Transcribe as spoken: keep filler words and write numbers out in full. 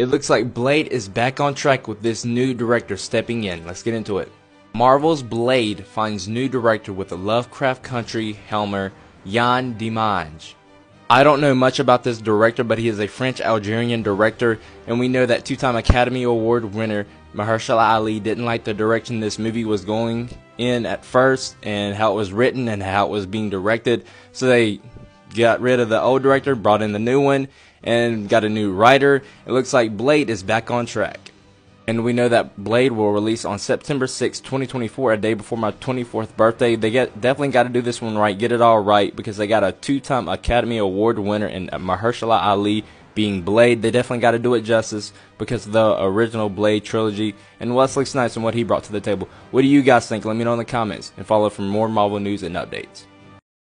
It looks like Blade is back on track with this new director stepping in. Let's get into it. Marvel's Blade finds new director with a Lovecraft Country helmer, Yann Demange. I don't know much about this director, but he is a French-Algerian director, and we know that two-time Academy Award winner Mahershala Ali didn't like the direction this movie was going in at first, and how it was written and how it was being directed. So they got rid of the old director, brought in the new one, and got a new writer. It looks like Blade is back on track. And we know that Blade will release on September sixth, twenty twenty-four, a day before my twenty-fourth birthday. They get, definitely got to do this one right, get it all right, because they got a two-time Academy Award winner in Mahershala Ali being Blade. They definitely got to do it justice because of the original Blade trilogy and Wesley Snipes and what he brought to the table. What do you guys think? Let me know in the comments and follow for more Marvel news and updates.